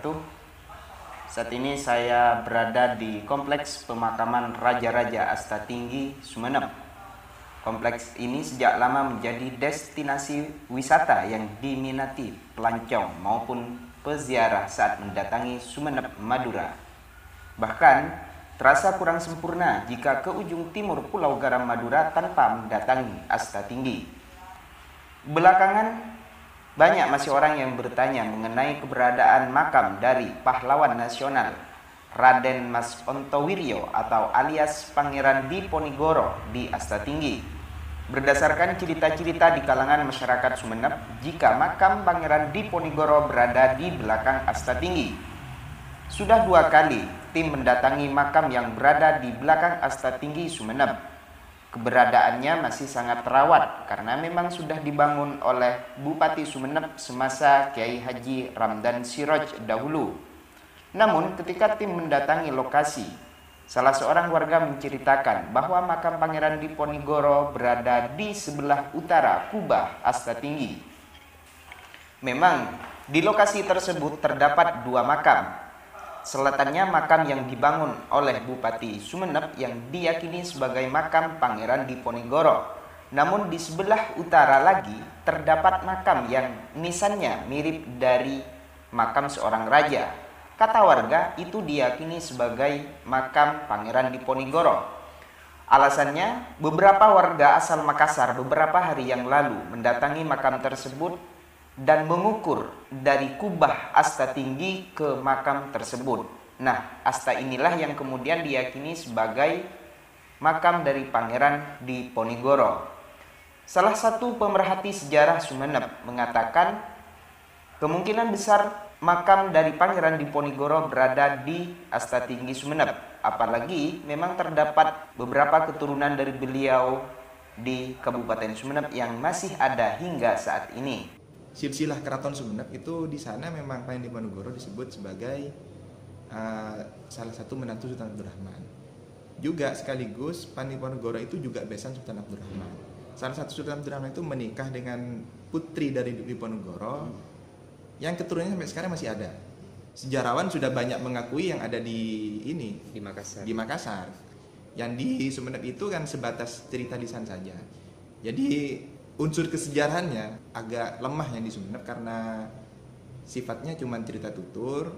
wabarakatuh. Saat ini saya berada di kompleks pemakaman Raja-Raja Asta Tinggi, Sumenep. Kompleks ini sejak lama menjadi destinasi wisata yang diminati pelancong maupun peziarah saat mendatangi Sumenep, Madura. Bahkan terasa kurang sempurna jika ke ujung timur Pulau Garam Madura tanpa mendatangi Asta Tinggi. Belakangan, banyak masih orang yang bertanya mengenai keberadaan makam dari pahlawan nasional Raden Mas Pontowiryo atau alias Pangeran Diponegoro di Asta Tinggi. Berdasarkan cerita-cerita di kalangan masyarakat Sumenep, jika makam Pangeran Diponegoro berada di belakang Asta Tinggi. Sudah dua kali tim mendatangi makam yang berada di belakang Asta Tinggi, Sumenep. Keberadaannya masih sangat terawat karena memang sudah dibangun oleh Bupati Sumenep semasa Kiai Haji Ramdan Siroj dahulu. Namun ketika tim mendatangi lokasi, salah seorang warga menceritakan bahwa makam Pangeran Diponegoro berada di sebelah utara kubah Asta Tinggi. Memang di lokasi tersebut terdapat dua makam. Selatannya makam yang dibangun oleh Bupati Sumenep yang diyakini sebagai makam Pangeran Diponegoro. Namun di sebelah utara lagi terdapat makam yang nisannya mirip dari makam seorang raja. Kata warga itu diyakini sebagai makam Pangeran Diponegoro. Alasannya, beberapa warga asal Makassar beberapa hari yang lalu mendatangi makam tersebut dan mengukur dari kubah Asta Tinggi ke makam tersebut. Nah, asta inilah yang kemudian diyakini sebagai makam dari Pangeran Diponegoro. Salah satu pemerhati sejarah Sumenep mengatakan kemungkinan besar makam dari Pangeran Diponegoro berada di Asta Tinggi, Sumenep. Apalagi memang terdapat beberapa keturunan dari beliau di Kabupaten Sumenep yang masih ada hingga saat ini. Silsilah Keraton Sumenep itu di sana memang Pangeran Diponegoro disebut sebagai salah satu menantu Sultan Abdurrahman. Juga sekaligus Pangeran Diponegoro itu juga besan Sultan Abdurrahman. Salah satu Sultan Abdurrahman itu menikah dengan putri dari Diponegoro yang keturunannya sampai sekarang masih ada. Sejarawan sudah banyak mengakui yang ada di Makassar. Yang di Sumenep itu kan sebatas cerita lisan saja. Jadi unsur kesejarahannya agak lemah yang di Sumenep karena sifatnya cuma cerita tutur,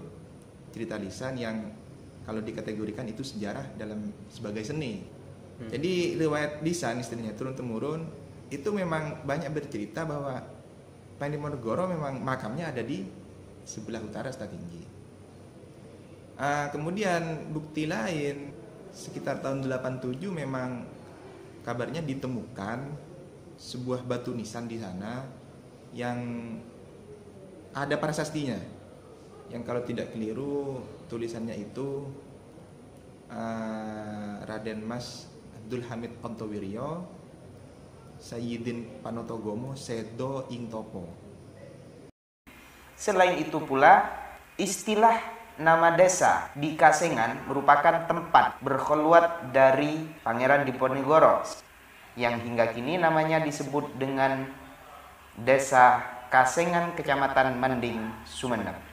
cerita lisan yang kalau dikategorikan itu sejarah sebagai seni. Jadi riwayat lisan istilahnya turun-temurun itu memang banyak bercerita bahwa Pangeran Diponegoro memang makamnya ada di sebelah utara Asta Tinggi. Kemudian bukti lain sekitar tahun 87 memang kabarnya ditemukan sebuah batu nisan di sana yang ada prasastinya, yang kalau tidak keliru tulisannya itu Raden Mas Abdul Hamid Pontowiryo, Sayyidin Panotogomo, Sedo Ingtopo. Selain itu pula, istilah nama desa di Kasengan merupakan tempat berkhulwat dari Pangeran Diponegoro yang hingga kini namanya disebut dengan Desa Kasengan, Kecamatan Manding, Sumenep.